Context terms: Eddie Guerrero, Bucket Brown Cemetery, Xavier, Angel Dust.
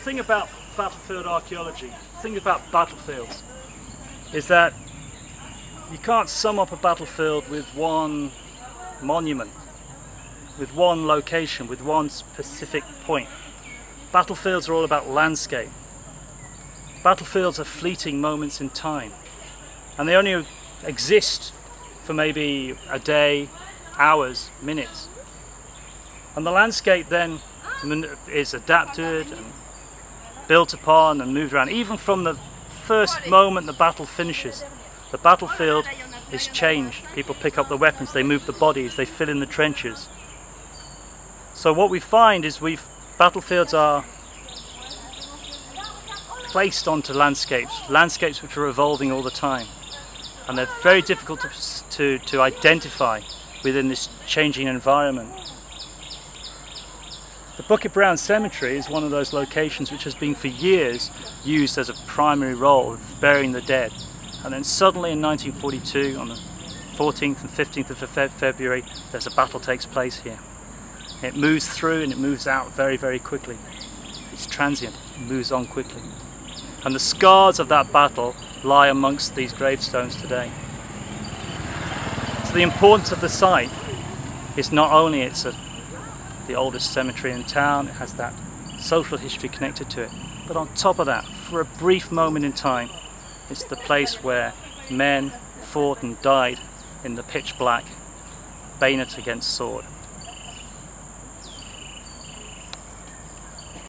thing about battlefield archaeology, the thing about battlefields, is that you can't sum up a battlefield with one monument, with one location, with one specific point. Battlefields are all about landscape. Battlefields are fleeting moments in time, and they only exist for maybe a day, hours, minutes. And the landscape then is adapted and built upon and moved around. Even from the first moment the battle finishes, the battlefield is changed. People pick up the weapons, they move the bodies, they fill in the trenches. So what we find is battlefields are placed onto landscapes, landscapes which are evolving all the time. And they're very difficult to identify within this changing environment. The Bucket Brown Cemetery is one of those locations which has been for years used as a primary role of burying the dead. And then suddenly in 1942, on the 14th and 15th of February, there's a battle takes place here. It moves through and it moves out very, very quickly. It's transient, it moves on quickly. And the scars of that battle lie amongst these gravestones today. So the importance of the site is not only it's the oldest cemetery in town, it has that social history connected to it, but on top of that, for a brief moment in time, it's the place where men fought and died in the pitch black, bayonet against sword.